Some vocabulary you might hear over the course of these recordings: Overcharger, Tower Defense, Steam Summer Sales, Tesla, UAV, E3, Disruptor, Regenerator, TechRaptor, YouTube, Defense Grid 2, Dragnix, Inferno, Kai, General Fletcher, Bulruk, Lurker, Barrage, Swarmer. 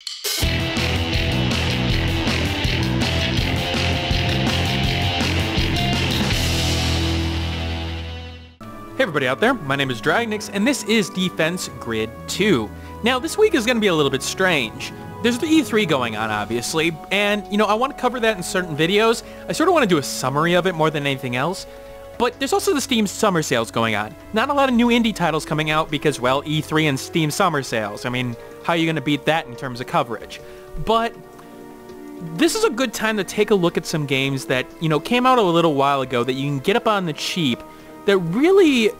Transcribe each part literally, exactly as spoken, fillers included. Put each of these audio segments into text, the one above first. Hey everybody out there, my name is Dragnix and this is Defense Grid two. Now this week is going to be a little bit strange. There's the E three going on obviously, and you know I want to cover that in certain videos. I sort of want to do a summary of it more than anything else. But there's also the Steam Summer Sales going on. Not a lot of new indie titles coming out because, well, E three and Steam Summer Sales. I mean, how are you going to beat that in terms of coverage? But this is a good time to take a look at some games that, you know, came out a little while ago that you can get up on the cheap that really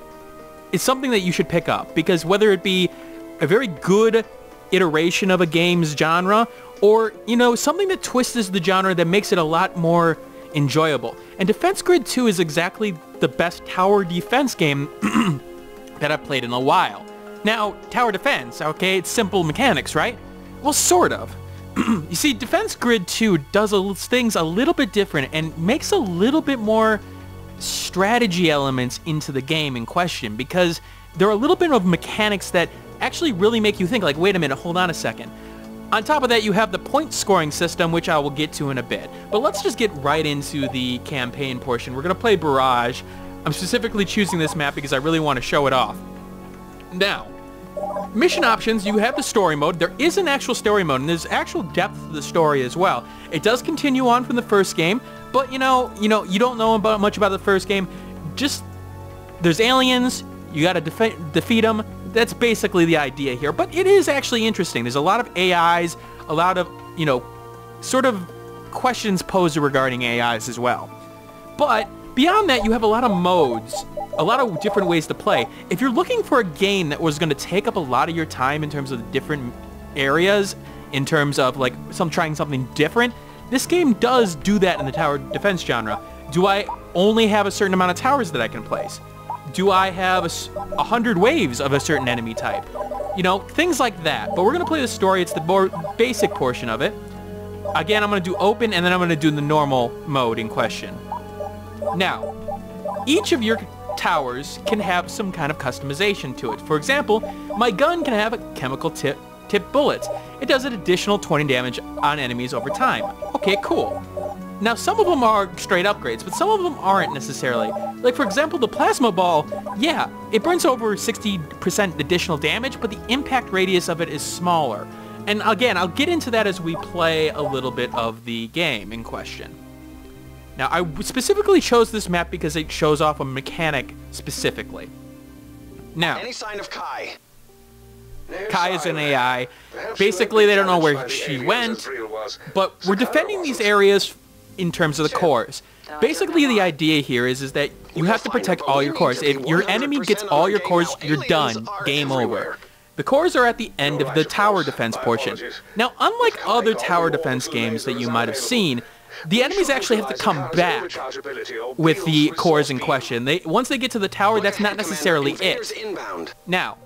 is something that you should pick up, because whether it be a very good iteration of a game's genre or, you know, something that twists the genre that makes it a lot more enjoyable. And Defense Grid two is exactly the best tower defense game that I've played in a while. Now, tower defense, okay, it's simple mechanics, right? Well, sort of. You see, Defense Grid two does a, things a little bit different and makes a little bit more strategy elements into the game in question, because there are a little bit of mechanics that actually really make you think, like, wait a minute, hold on a second. On top of that, you have the point scoring system, which I will get to in a bit. But let's just get right into the campaign portion. We're going to play Barrage. I'm specifically choosing this map because I really want to show it off. Now, mission options, you have the story mode. There is an actual story mode, and there's actual depth to the story as well. It does continue on from the first game, but you know, you know, you don't know about much about the first game. Just, there's aliens, you got to def- defeat them. That's basically the idea here, but it is actually interesting. There's a lot of A Is, a lot of, you know, sort of questions posed regarding A Is as well. But beyond that, you have a lot of modes, a lot of different ways to play. If you're looking for a game that was going to take up a lot of your time in terms of the different areas, in terms of, like, some trying something different, this game does do that in the tower defense genre. Do I only have a certain amount of towers that I can place? Do I have a hundred waves of a certain enemy type? You know, things like that. But we're going to play the story. It's the more basic portion of it. Again, I'm going to do open, and then I'm going to do the normal mode in question. Now, each of your towers can have some kind of customization to it. For example, my gun can have a chemical tip, tip bullets. It does an additional twenty damage on enemies over time. Okay, cool. Now, some of them are straight upgrades, but some of them aren't necessarily. Like, for example, the plasma ball, yeah, it burns over sixty percent additional damage, but the impact radius of it is smaller. And again, I'll get into that as we play a little bit of the game in question. Now, I specifically chose this map because it shows off a mechanic specifically. Now, any sign of Kai? Kai is an A I. Basically, they don't know where she went, but we're defending these areas in terms of the cores. Basically, the idea here is is that you have to protect all your cores. If your enemy gets all your cores, you're done. Game over. The cores are at the end of the tower defense portion. Now, unlike other tower defense games that you might have seen, the enemies actually have to come back with the cores in question. They, once they get to the tower, that's not necessarily it. Now,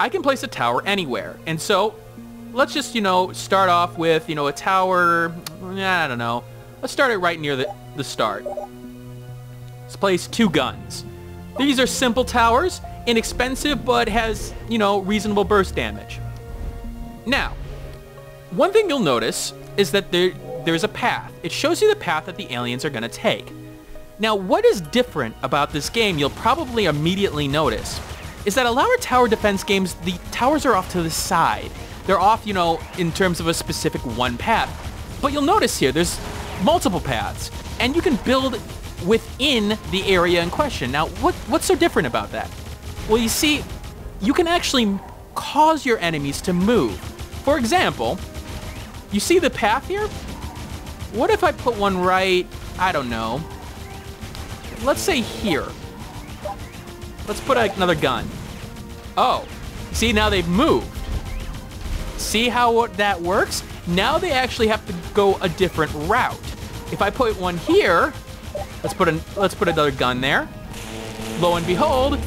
I can place a tower anywhere, and so let's just, you know, start off with, you know, a tower, I don't know. Let's start it right near the, the start. Let's place two guns. These are simple towers, inexpensive, but has, you know, reasonable burst damage. Now, one thing you'll notice is that there there's a path. It shows you the path that the aliens are going to take. Now, what is different about this game, you'll probably immediately notice, is that a lot of tower defense games, the towers are off to the side. They're off, you know, in terms of a specific one path. But you'll notice here, there's multiple paths, and you can build within the area in question. Now, what, what's so different about that? Well, you see, you can actually cause your enemies to move. For example, you see the path here? What if I put one right, I don't know, let's say here. Let's put another gun. Oh, see, now they've moved. See how that works? Now they actually have to go a different route. If I put one here, let's put, an, let's put another gun there. Lo and behold,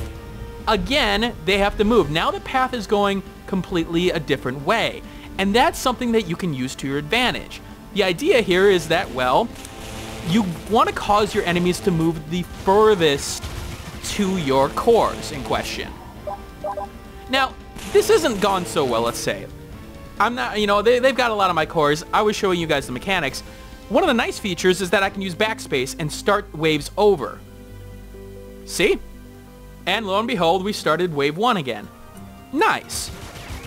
again, they have to move. Now the path is going completely a different way. And that's something that you can use to your advantage. The idea here is that, well, you want to cause your enemies to move the furthest to your cores in question. Now, this hasn't gone so well, let's say. I'm not, you know, they, they've got a lot of my cores. I was showing you guys the mechanics. One of the nice features is that I can use backspace and start waves over. See? And lo and behold, we started wave one again. Nice.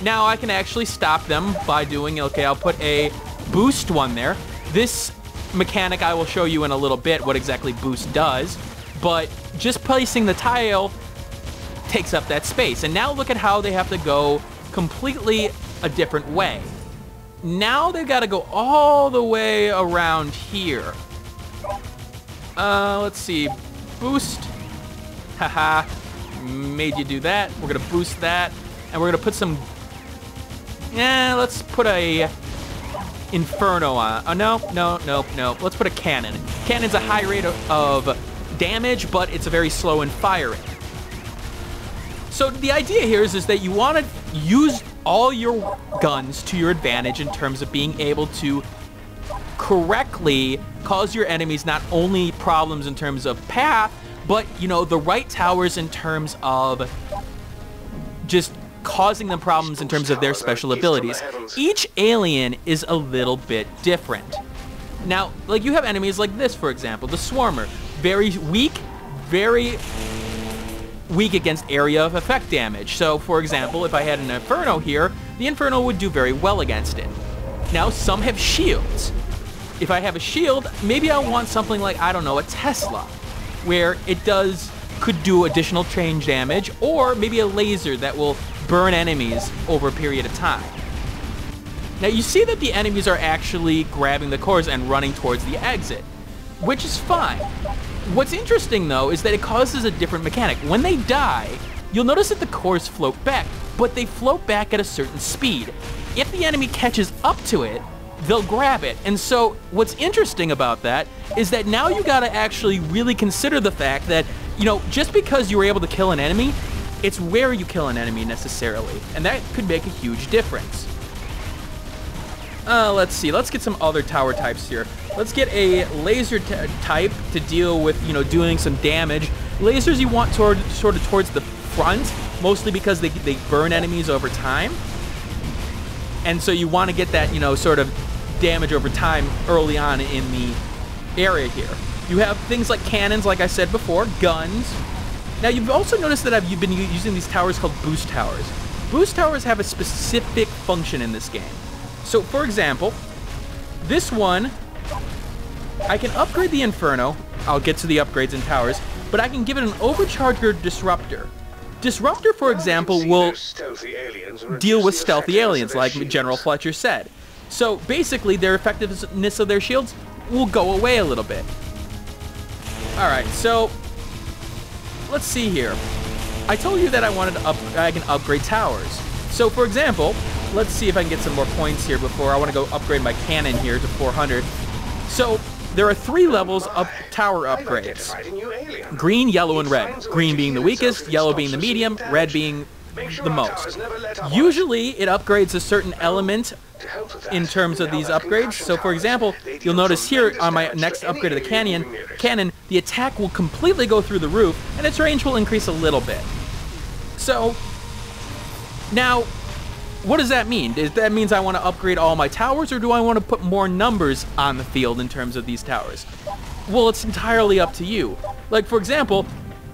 Now I can actually stop them by doing, okay, I'll put a boost one there. This mechanic I will show you in a little bit what exactly boost does, but just placing the tile takes up that space. And now look at how they have to go completely a different way. Now they've got to go all the way around here. Uh, let's see, boost. Haha, made you do that. We're gonna boost that, and we're gonna put some, yeah, let's put a Inferno on. Oh, no, no, no, no. Let's put a cannon. Cannon's a high rate of, of damage, but it's a very slow in firing. So the idea here is, is that you want to use all your guns to your advantage in terms of being able to correctly cause your enemies not only problems in terms of path, but, you know, the right towers in terms of just causing them problems in terms of their special abilities. Each alien is a little bit different. Now, like, you have enemies like this, for example, the Swarmer. Very weak, very weak against area of effect damage. So, for example, if I had an Inferno here, the Inferno would do very well against it. Now, some have shields. If I have a shield, maybe I want something like, I don't know, a Tesla, where it does, could do additional range damage, or maybe a laser that will burn enemies over a period of time. Now you see that the enemies are actually grabbing the cores and running towards the exit, which is fine. What's interesting though is that it causes a different mechanic. When they die, you'll notice that the cores float back, but they float back at a certain speed. If the enemy catches up to it, they'll grab it. And so what's interesting about that is that now you gotta actually really consider the fact that, you know, just because you were able to kill an enemy, it's where you kill an enemy necessarily. And that could make a huge difference. Uh, let's see, let's get some other tower types here. Let's get a laser t type to deal with, you know, doing some damage. Lasers you want toward, sort of towards the front, mostly because they, they burn enemies over time. And so you want to get that, you know, sort of damage over time early on in the area here. You have things like cannons, like I said before, guns. Now you've also noticed that I've, you've been using these towers called boost towers. Boost towers have a specific function in this game. So for example, this one, I can upgrade the Inferno. I'll get to the upgrades and towers, but I can give it an Overcharger Disruptor. Disruptor, for example, will deal with stealthy aliens, like General Fletcher said. So basically their effectiveness of their shields will go away a little bit. All right, so let's see here. I told you that I wanted to up, I can upgrade towers. So for example, let's see if I can get some more points here before I want to go upgrade my cannon here to four hundred. So there are three levels of tower upgrades. Green, yellow, and red. Green being the weakest, yellow being the medium, red being the most. Usually it upgrades a certain element in terms of these upgrades. So for example, you'll notice here on my next upgrade of the cannon, cannon, the attack will completely go through the roof and its range will increase a little bit. So now, what does that mean? Does that means I want to upgrade all my towers, or do I want to put more numbers on the field in terms of these towers? Well, it's entirely up to you. Like for example,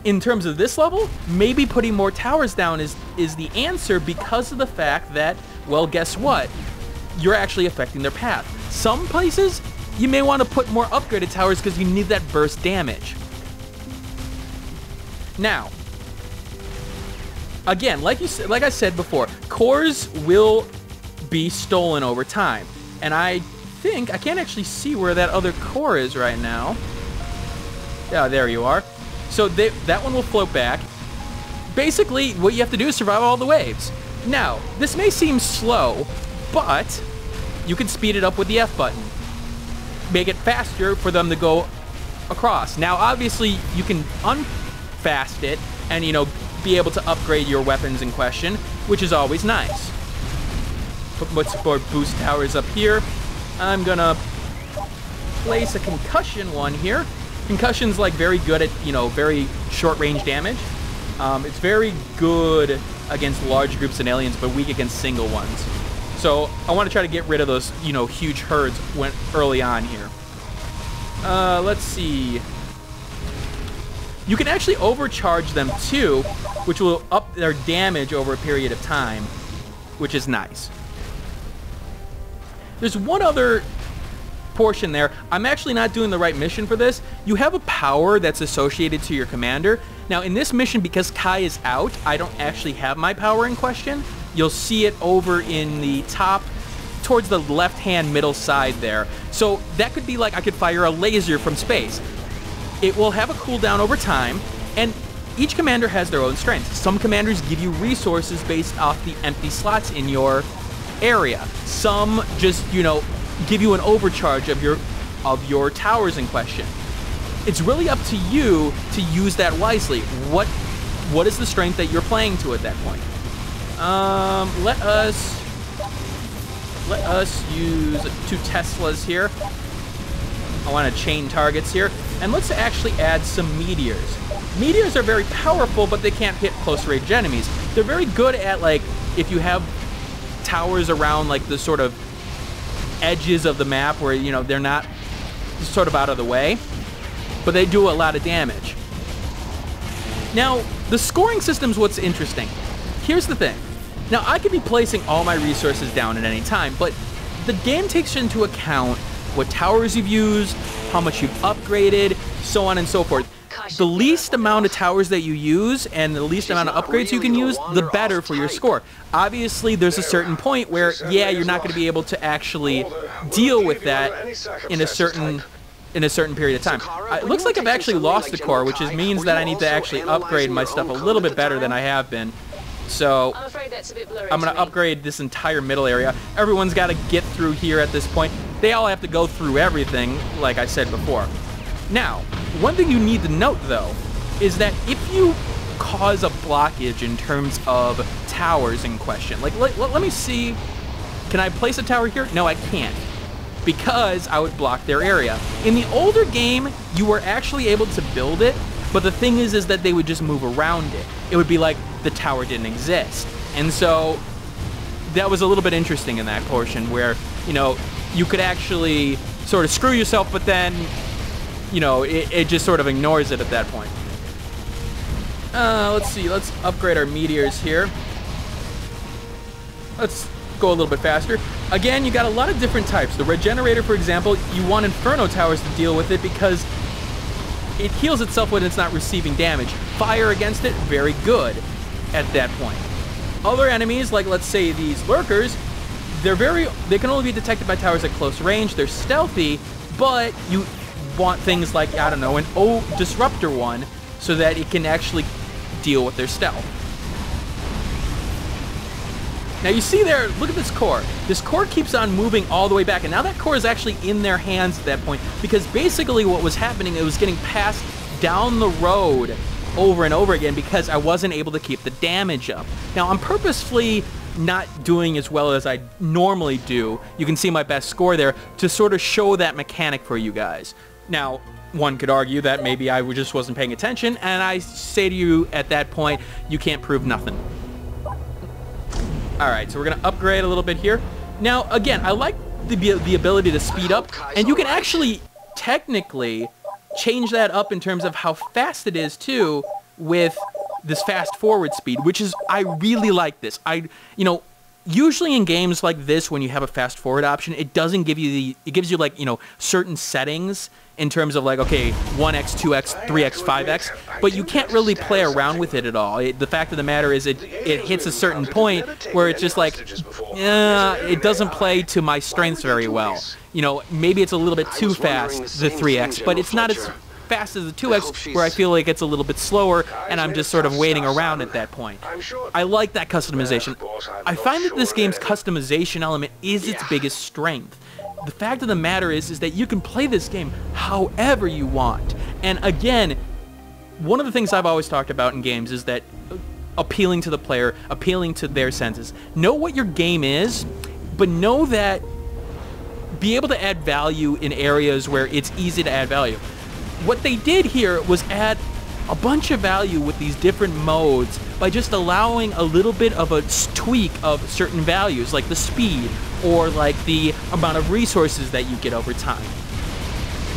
in terms of this level, maybe putting more towers down is, is the answer because of the fact that, well, guess what? You're actually affecting their path. Some places, you may want to put more upgraded towers because you need that burst damage. Now, again, like you like I said before, cores will be stolen over time. And I think, I can't actually see where that other core is right now. Yeah, there you are. So they, that one will float back. Basically, what you have to do is survive all the waves. Now, this may seem slow, but you can speed it up with the F button. Make it faster for them to go across. Now, obviously, you can unfast it and, you know, be able to upgrade your weapons in question, which is always nice. Put more boost towers up here. I'm gonna place a concussion one here. Concussion's like very good at, you know, very short range damage. Um, it's very good against large groups and aliens, but weak against single ones. So I want to try to get rid of those, you know, huge herds when early on here. Uh, let's see. You can actually overcharge them too, which will up their damage over a period of time, which is nice. There's one other portion there. I'm actually not doing the right mission for this. You have a power that's associated to your commander. Now in this mission, because Kai is out, I don't actually have my power in question. You'll see it over in the top, towards the left-hand middle side there. So that could be like I could fire a laser from space. It will have a cooldown over time, and each commander has their own strengths. Some commanders give you resources based off the empty slots in your area. Some just, you know, give you an overcharge of your of your towers in question. It's really up to you to use that wisely. What what is the strength that you're playing to at that point? Um, let us let us use two Teslas here. I want to chain targets here, and let's actually add some meteors. Meteors are very powerful, but they can't hit close range enemies. They're very good at, like, if you have towers around like the sort of edges of the map where, you know, they're not sort of out of the way, but they do a lot of damage. Now, the scoring system's what's interesting. Here's the thing. Now, I could be placing all my resources down at any time, but the game takes into account what towers you've used, how much you've upgraded, so on and so forth. The least amount of towers that you use and the least amount of upgrades you can use, the better for your score. Obviously, there's a certain point where, yeah, you're not going to be able to actually deal with that in a certain in a certain period of time. Uh, it looks like I've actually lost a core, which is, means that I need to actually upgrade my stuff a little bit better than I have been. So I'm going to upgrade this entire middle area. Everyone's got to get through here at this point. They all have to go through everything, like I said before. Now, one thing you need to note, though, is that if you cause a blockage in terms of towers in question, like, let, let me see, can I place a tower here? No, I can't, because I would block their area. In the older game, you were actually able to build it, but the thing is, is that they would just move around it. It would be like the tower didn't exist. And so that was a little bit interesting in that portion where, you know, you could actually sort of screw yourself, but then, you know, it, it just sort of ignores it at that point. Uh, let's see. Let's upgrade our meteors here. Let's go a little bit faster. Again, you got a lot of different types. The Regenerator, for example, you want Inferno Towers to deal with it because it heals itself when it's not receiving damage. Fire against it, very good at that point. Other enemies, like let's say these Lurkers, they're very, they can only be detected by towers at close range. They're stealthy, but you want things like, I don't know, an O Disruptor one so that it can actually deal with their stealth. Now you see there, look at this core. This core keeps on moving all the way back, and now that core is actually in their hands at that point, because basically what was happening, it was getting passed down the road over and over again because I wasn't able to keep the damage up. Now I'm purposefully not doing as well as I normally do. You can see my best score there to sort of show that mechanic for you guys. Now, one could argue that maybe I just wasn't paying attention, and I say to you at that point, you can't prove nothing. All right, so we're gonna upgrade a little bit here. Now, again, I like the, the ability to speed up, and you can actually technically change that up in terms of how fast it is too with this fast forward speed, which is, I really like this. I, you know, usually in games like this, when you have a fast forward option, it doesn't give you the, it gives you like, you know, certain settings in terms of like, okay, one X, two X, three X, five X, but you can't really play around with it at all. It, the fact of the matter is it, it hits a certain point where it's just like, uh, it doesn't play to my strengths very well. You know, maybe it's a little bit too fast, the three X, but it's not as fast as the two X, where I feel like it's a little bit slower and I'm just sort of waiting around at that point. I like that customization. I find that this game's customization element is its biggest strength. The fact of the matter is is that you can play this game however you want. And again, one of the things I've always talked about in games is that appealing to the player, appealing to their senses. Know what your game is, but know that be able to add value in areas where it's easy to add value. What they did here was add a bunch of value with these different modes by just allowing a little bit of a tweak of certain values, like the speed or like the amount of resources that you get over time.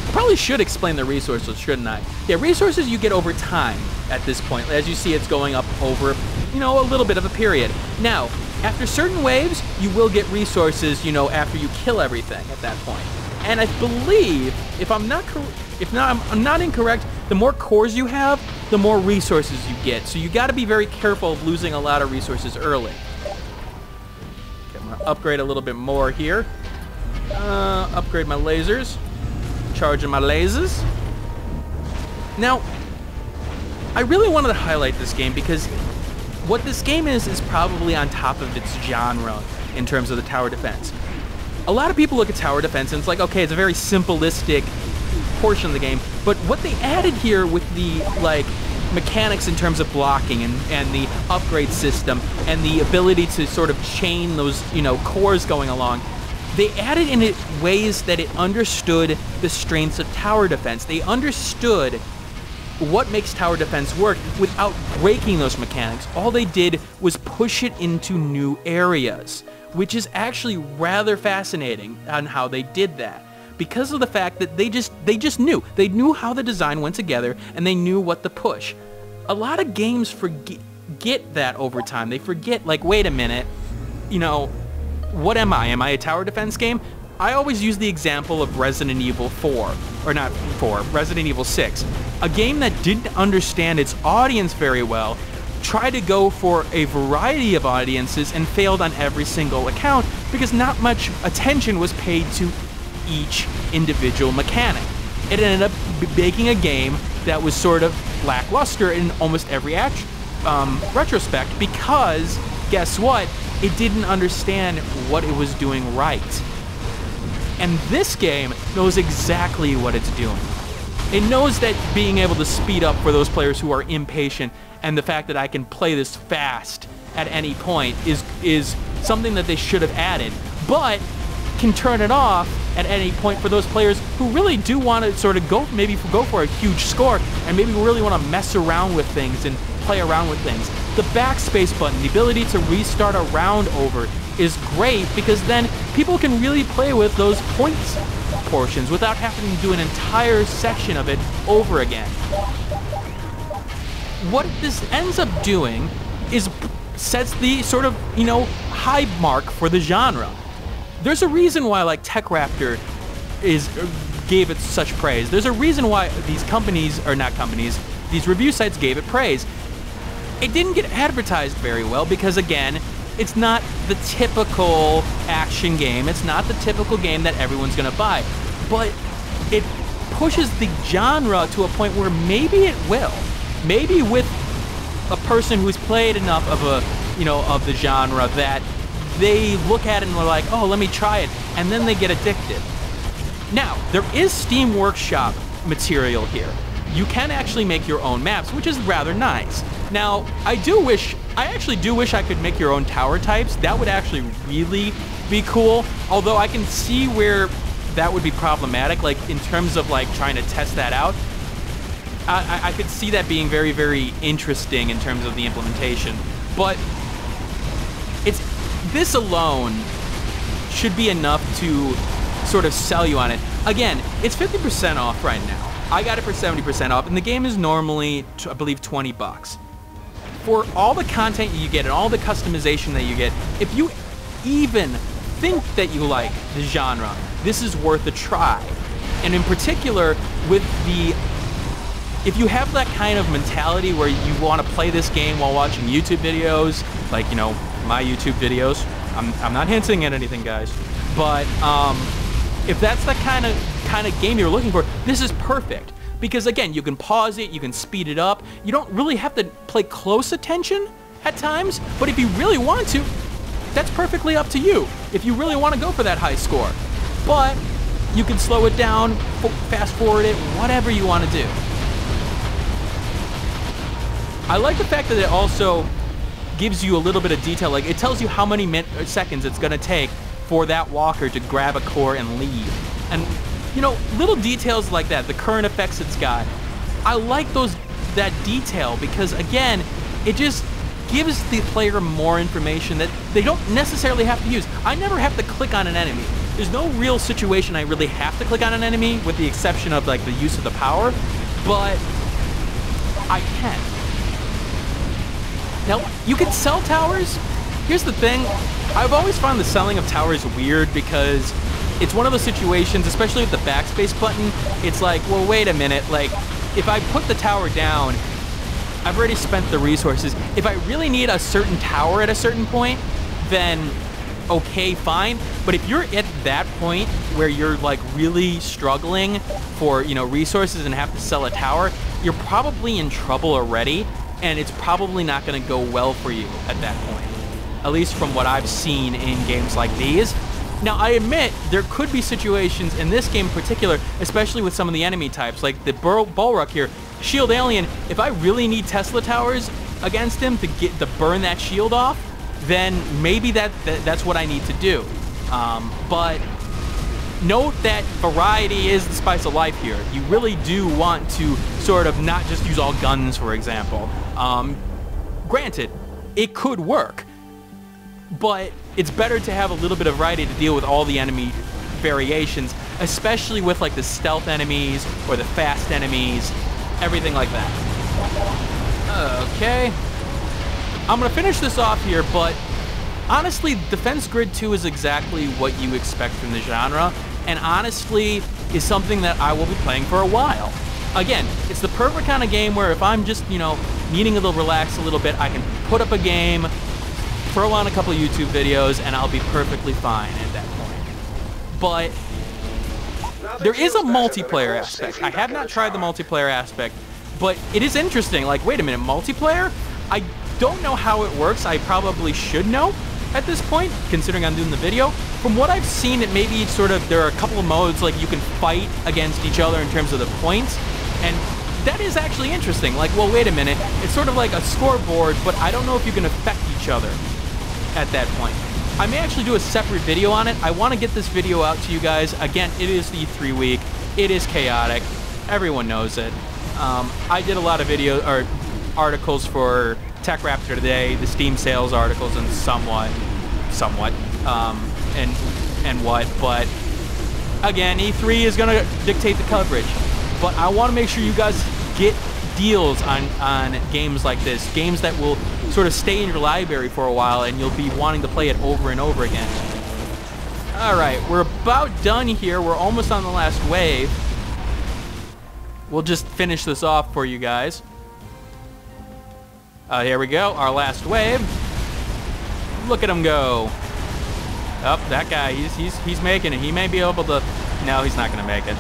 I probably should explain the resources, shouldn't I? Yeah, resources you get over time at this point. As you see, it's going up over, you know, a little bit of a period. Now, after certain waves, you will get resources, you know, after you kill everything at that point. And I believe, if I'm not cor if not, I'm, I'm not incorrect, the more cores you have, the more resources you get. So you got to be very careful of losing a lot of resources early. Okay, I'm gonna upgrade a little bit more here. Uh, upgrade my lasers. Charging my lasers. Now, I really wanted to highlight this game because what this game is is probably on top of its genre in terms of the tower defense. A lot of people look at tower defense and it's like, okay, it's a very simplistic portion of the game, but what they added here with the like mechanics in terms of blocking and, and the upgrade system and the ability to sort of chain those, you know, cores going along, they added in it ways that it understood the strengths of tower defense. They understood what makes tower defense work without breaking those mechanics. All they did was push it into new areas, which is actually rather fascinating on how they did that, because of the fact that they just they just knew. They knew how the design went together, and they knew what to push. A lot of games forget that over time. They forget, like, wait a minute, you know, what am I? Am I a tower defense game? I always use the example of Resident Evil four, or not four, Resident Evil six. A game that didn't understand its audience very well, tried to go for a variety of audiences and failed on every single account because not much attention was paid to each individual mechanic. It ended up making a game that was sort of lackluster in almost every act, um, retrospect, because guess what? It didn't understand what it was doing right. And this game knows exactly what it's doing. It knows that being able to speed up for those players who are impatient, and the fact that I can play this fast at any point is is something that they should have added, but can turn it off at any point for those players who really do want to sort of go, maybe go for a huge score, and maybe really want to mess around with things and play around with things. The backspace button, the ability to restart a round over, is great because then people can really play with those points portions without having to do an entire section of it over again. What this ends up doing is sets the sort of, you know, high mark for the genre. There's a reason why, like, TechRaptor is, gave it such praise. There's a reason why these companies, or not companies, these review sites gave it praise. It didn't get advertised very well because, again, it's not the typical action game. It's not the typical game that everyone's gonna buy. But it pushes the genre to a point where maybe it will. Maybe with a person who's played enough of a, you know, of the genre that they look at it and they're like, oh, let me try it, and then they get addicted. Now, there is Steam Workshop material here. You can actually make your own maps, which is rather nice. Now, I do wish, I actually do wish I could make your own tower types. That would actually really be cool, although I can see where that would be problematic, like in terms of like trying to test that out. I, I could see that being very, very interesting in terms of the implementation, but it's this alone should be enough to sort of sell you on it. Again, it's fifty percent off right now. I got it for seventy percent off, and the game is normally, I believe, twenty bucks. For all the content you get and all the customization that you get, if you even think that you like the genre, this is worth a try. And in particular, with the if you have that kind of mentality where you want to play this game while watching YouTube videos, like, you know, my YouTube videos, I'm, I'm not hinting at anything, guys, but um, if that's the kind of kind of game you're looking for, this is perfect. Because again, you can pause it, you can speed it up, you don't really have to play close attention at times, but if you really want to, that's perfectly up to you, if you really want to go for that high score. But you can slow it down, fast forward it, whatever you want to do. I like the fact that it also gives you a little bit of detail. Like, it tells you how many min seconds it's going to take for that walker to grab a core and leave. And, you know, little details like that, the current effects it's got. I like those that detail, because again, it just gives the player more information that they don't necessarily have to use. I never have to click on an enemy. There's no real situation I really have to click on an enemy, with the exception of like the use of the power, but I can. Now, you can sell towers. Here's the thing. I've always found the selling of towers weird, because it's one of those situations, especially with the backspace button, it's like, well, wait a minute, like, if I put the tower down, I've already spent the resources. If I really need a certain tower at a certain point, then okay, fine. But if you're at that point where you're like really struggling for, you know, resources and have to sell a tower, you're probably in trouble already, and it's probably not going to go well for you at that point, at least from what I've seen in games like these. Now, I admit there could be situations in this game in particular, especially with some of the enemy types, like the Bulruk here, Shield Alien. If I really need Tesla towers against him to get to burn that shield off, then maybe that, that that's what I need to do. Um, but note that variety is the spice of life here. You really do want to sort of not just use all guns, for example. Um, granted, it could work, but it's better to have a little bit of variety to deal with all the enemy variations, especially with like the stealth enemies or the fast enemies, everything like that. Okay. I'm gonna finish this off here, but honestly, Defense Grid two is exactly what you expect from the genre, and honestly is something that I will be playing for a while. Again, it's the perfect kind of game where if I'm just, you know, needing a little relax a little bit, I can put up a game, throw on a couple of YouTube videos, and I'll be perfectly fine at that point. But there is a multiplayer aspect. I have not tried the multiplayer aspect, but it is interesting. Like, wait a minute, multiplayer? I don't know how it works. I probably should know at this point, considering I'm doing the video. From what I've seen, it maybe it's sort of, there are a couple of modes, like you can fight against each other in terms of the points, and that is actually interesting. Like, well, wait a minute, it's sort of like a scoreboard, but I don't know if you can affect each other at that point. I may actually do a separate video on it. I want to get this video out to you guys. Again, it is the E three week. It is chaotic. Everyone knows it. Um, I did a lot of video or articles for TechRaptor today, the Steam sales articles, and somewhat, somewhat, um, and and what. But again, E three is going to dictate the coverage. But I want to make sure you guys get deals on, on games like this, games that will sort of stay in your library for a while and you'll be wanting to play it over and over again. Alright, we're about done here. We're almost on the last wave. We'll just finish this off for you guys. Uh, here we go, our last wave. Look at him go. Up, oh, that guy, he's, he's, he's making it. He may be able to... No, he's not going to make it.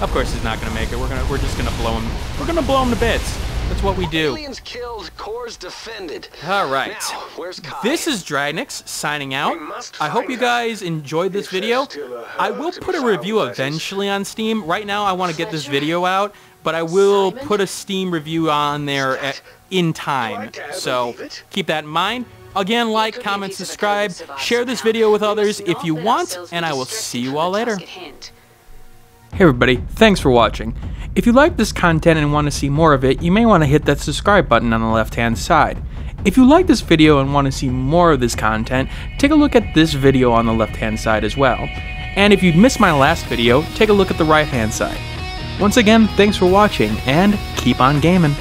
Of course he's not gonna make it. We're gonna, we're just gonna blow him. We're gonna blow him to bits. That's what we do. Aliens killed, cores defended. All right. Now, where's Kai? This is Dragnix signing out. I hope you guys enjoyed this video. I will put a review eventually on Steam. Right now, I want to get this video out, but I will put a Steam review on there at, in time. So keep that in mind. Again, like, comment, subscribe, share this video with others if you want, and I will see you all later. Hey everybody, thanks for watching. If you like this content and want to see more of it, you may want to hit that subscribe button on the left hand side. If you like this video and want to see more of this content, take a look at this video on the left hand side as well. And if you missed my last video, take a look at the right hand side. Once again, thanks for watching and keep on gaming.